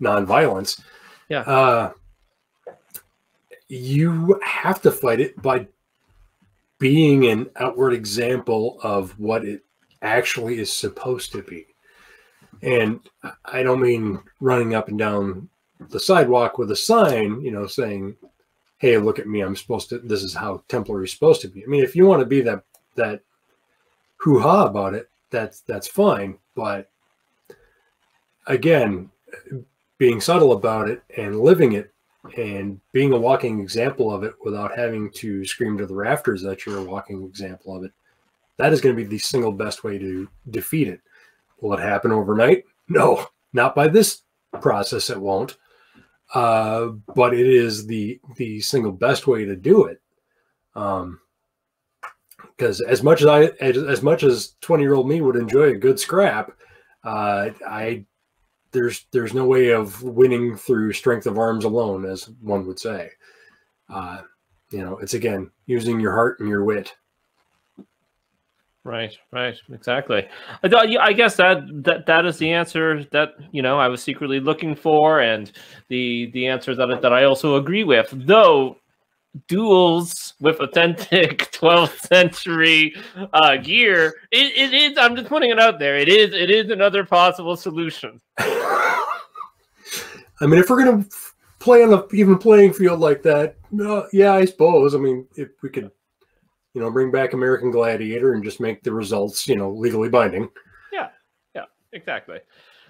nonviolence. Yeah, uh, you have to fight it by being an outward example of what it actually is supposed to be. And I don't mean running up and down the sidewalk with a sign, you know, saying, hey, look at me, I'm supposed to, this is how Templar is supposed to be. I mean, if you want to be that, that hoo-ha about it, that's, that's fine. But again, being subtle about it and living it and being a walking example of it without having to scream to the rafters that you're a walking example of it, that is going to be the single best way to defeat it. Will it happen overnight? No, not by this process, it won't. Uh, but it is the the single best way to do it. Um, because as much as I as, as much as twenty year old me would enjoy a good scrap, uh, I there's there's no way of winning through strength of arms alone, as one would say. Uh, you know, it's again using your heart and your wit. Right, right, exactly. I, I guess that, that that is the answer that, you know, I was secretly looking for, and the the answer that that I also agree with. Though duels with authentic twelfth century uh, gear, it, it is. I'm just putting it out there. It is. It is another possible solution. I mean, if we're gonna play on an even playing field like that, uh, yeah, I suppose. I mean, if we could. You know, bring back American Gladiator and just make the results, you know, legally binding. Yeah, yeah, exactly.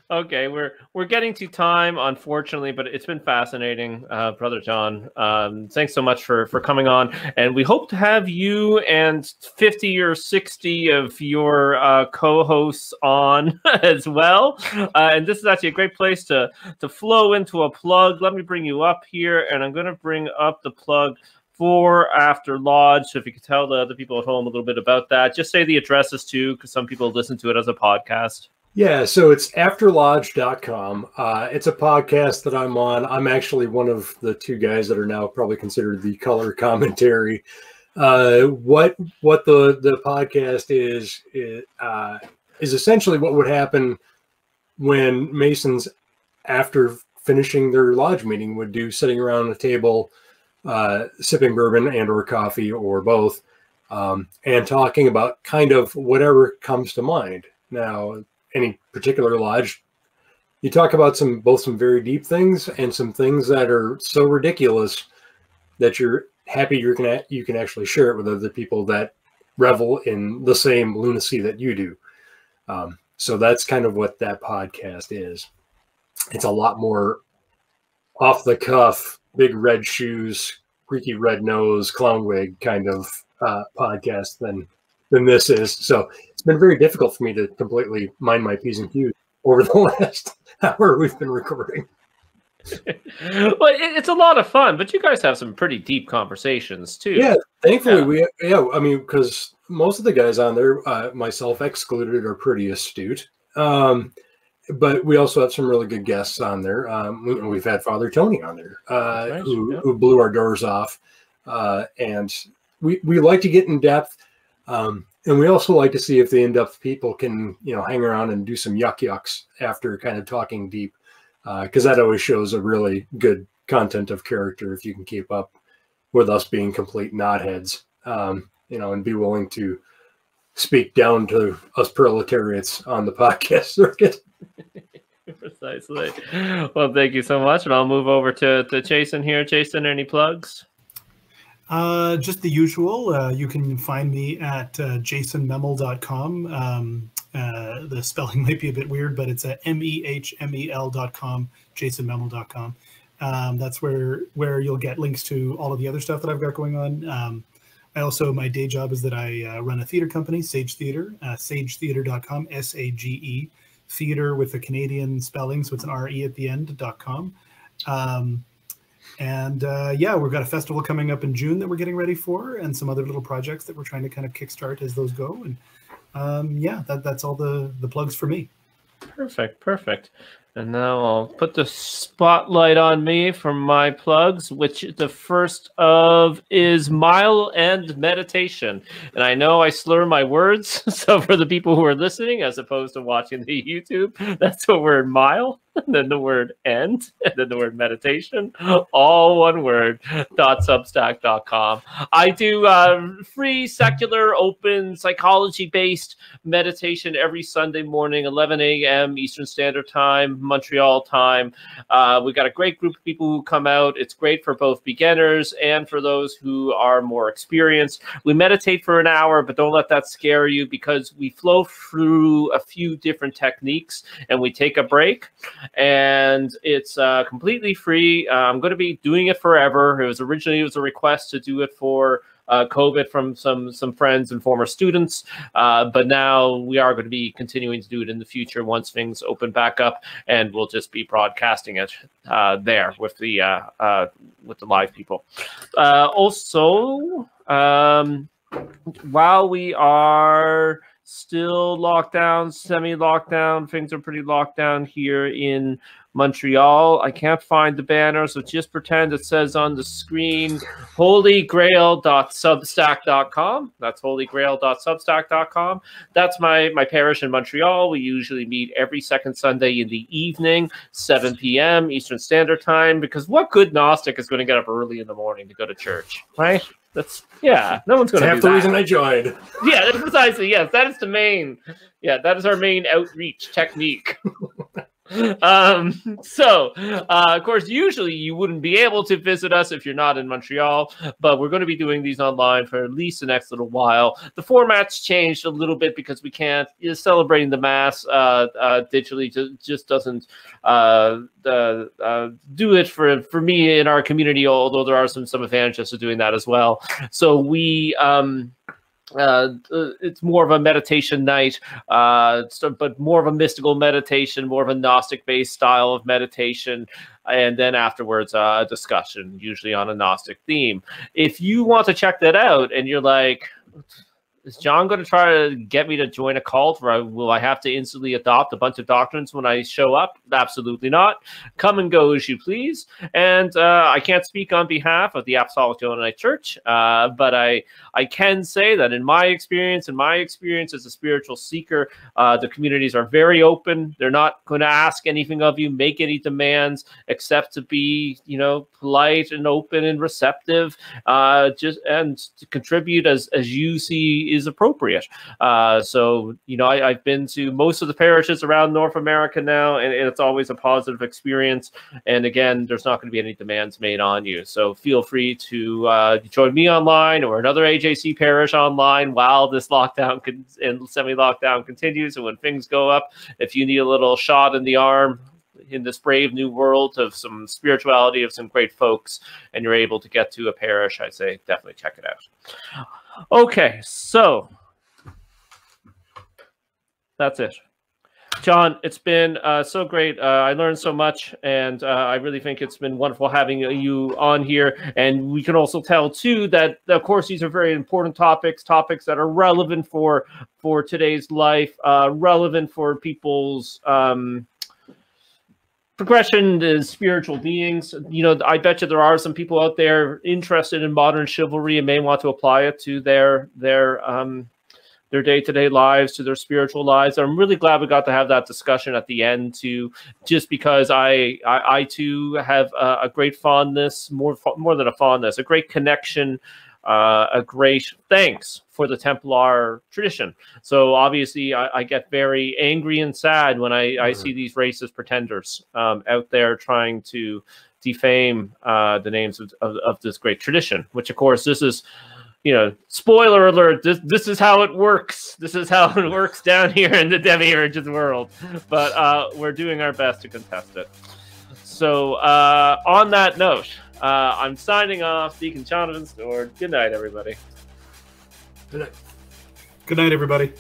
Okay, we're we're getting to time, unfortunately, but it's been fascinating, uh, Brother John. Um, thanks so much for for coming on, and we hope to have you and fifty or sixty of your uh, co-hosts on as well. Uh, and this is actually a great place to to flow into a plug. Let me bring you up here, and I'm going to bring up the plug for After Lodge. So if you could tell the other people at home a little bit about that, just say the addresses too, because some people listen to it as a podcast. Yeah, so it's after lodge dot com. Uh, it's a podcast that I'm on. I'm actually one of the two guys that are now probably considered the color commentary. Uh, what what the, the podcast is, is, uh, is essentially what would happen when Masons, after finishing their lodge meeting, would do sitting around a table, uh sipping bourbon and or coffee or both, um and talking about kind of whatever comes to mind. Now, any particular lodge, you talk about some both some very deep things and some things that are so ridiculous that you're happy you can you can actually share it with other people that revel in the same lunacy that you do. Um so that's kind of what that podcast is. It's a lot more off the cuff, big red shoes, creaky red nose, clown wig kind of uh, podcast than than this is. So it's been very difficult for me to completely mind my P's and Q's over the last hour we've been recording. Well, it's a lot of fun, but you guys have some pretty deep conversations too. Yeah, thankfully yeah. we. Yeah, I mean, because most of the guys on there, uh, myself excluded, are pretty astute. Um, But we also have some really good guests on there. Um, we, we've had Father Tony on there, uh, nice, who, yeah. who blew our doors off. Uh, and we, we like to get in depth. Um, and we also like to see if the in-depth people can, you know, hang around and do some yuck yucks after kind of talking deep. Because uh, that always shows a really good content of character if you can keep up with us being complete knotheads, um, you know, and be willing to speak down to us proletariats on the podcast circuit. Precisely. Well, thank you so much, and I'll move over to, to Jason here. Jason, any plugs? Uh, just the usual. Uh, you can find me at uh, Jason Memel dot com. Um, uh, the spelling might be a bit weird, but it's at M E H M E L dot com, Jason Memel dot com. Um, that's where, where you'll get links to all of the other stuff that I've got going on. Um, I also, my day job is that I uh, run a theater company, Sage Theater, uh, sage theater dot com, S A G E. Theater with the Canadian spelling, so it's an R E at the end, dot com. Um, and uh, yeah, we've got a festival coming up in June that we're getting ready for, and some other little projects that we're trying to kind of kickstart as those go. And um, yeah, that, that's all the, the plugs for me. Perfect, perfect. And now I'll put the spotlight on me for my plugs, which the first of is Mile End Meditation. And I know I slur my words, so for the people who are listening as opposed to watching the YouTube, that's what we're in, Mile. and then the word end, and then the word meditation, all one word, dot substack dot com. I do uh, free, secular, open, psychology-based meditation every Sunday morning, eleven a m Eastern Standard Time, Montreal time. Uh, we've got a great group of people who come out. It's great for both beginners and for those who are more experienced. We meditate for an hour, but don't let that scare you, because we flow through a few different techniques and we take a break. And it's uh, completely free. Uh, I'm going to be doing it forever. It was originally it was a request to do it for uh, COVID from some some friends and former students, uh, but now we are going to be continuing to do it in the future once things open back up, and we'll just be broadcasting it uh, there with the uh, uh, with the live people. Uh, also, um, while we are still locked down, semi-locked down, things are pretty locked down here in Montreal. I can't find the banner, so just pretend it says on the screen, holy grail dot substack dot com. That's holy grail dot substack dot com. That's my, my parish in Montreal. We usually meet every second Sunday in the evening, seven p m Eastern Standard Time, because what good Gnostic is going to get up early in the morning to go to church, right? That's, yeah, no one's going to do that. Half the reason I joined. Yeah, that's precisely, yes, that is the main, yeah, that is our main outreach technique. um, so, uh, of course, usually you wouldn't be able to visit us if you're not in Montreal, but we're going to be doing these online for at least the next little while. The format's changed a little bit because we can't, you know, celebrating the Mass uh, uh, digitally just, just doesn't uh, Uh, uh, do it for for me in our community, although there are some some advantages to doing that as well. So we um Uh, it's more of a meditation night, uh, so, but more of a mystical meditation, more of a Gnostic-based style of meditation, and then afterwards uh, a discussion, usually on a Gnostic theme. If you want to check that out and you're like, is John going to try to get me to join a cult, or will I have to instantly adopt a bunch of doctrines when I show up? Absolutely not. Come and go as you please. And uh, I can't speak on behalf of the Apostolic Johannite Church, uh, but I I can say that in my experience, in my experience as a spiritual seeker, uh, the communities are very open. They're not going to ask anything of you, make any demands, except to be, you know, polite and open and receptive, uh, just and to contribute as as you see is appropriate. Uh, so, you know, I, I've been to most of the parishes around North America now, and, and it's always a positive experience. And again, there's not going to be any demands made on you. So feel free to uh, join me online or another A J C parish online while this lockdown con and semi-lockdown continues. And when things go up, if you need a little shot in the arm in this brave new world of some spirituality of some great folks, and you're able to get to a parish, I say definitely check it out. Okay, so that's it. John, it's been uh, so great. Uh, I learned so much, and uh, I really think it's been wonderful having you on here. And we can also tell, too, that, of course, these are very important topics, topics that are relevant for, for today's life, uh, relevant for people's um, progression to spiritual beings. You know, I bet you there are some people out there interested in modern chivalry and may want to apply it to their their um, their day-to-day lives, to their spiritual lives. I'm really glad we got to have that discussion at the end, too, just because I, I, I too, have a, a great fondness, more more than a fondness, a great connection, uh, a great thanks for the Templar tradition. So obviously I, I get very angry and sad when I, I see these racist pretenders um, out there trying to defame uh, the names of, of, of this great tradition, which of course this is, you know, spoiler alert, this this is how it works. This is how it works down here in the demiurge's world. But uh, we're doing our best to contest it. So uh, on that note, uh, I'm signing off. Deacon Jonathan Stewart. Good night, everybody. Good night. Good night, everybody.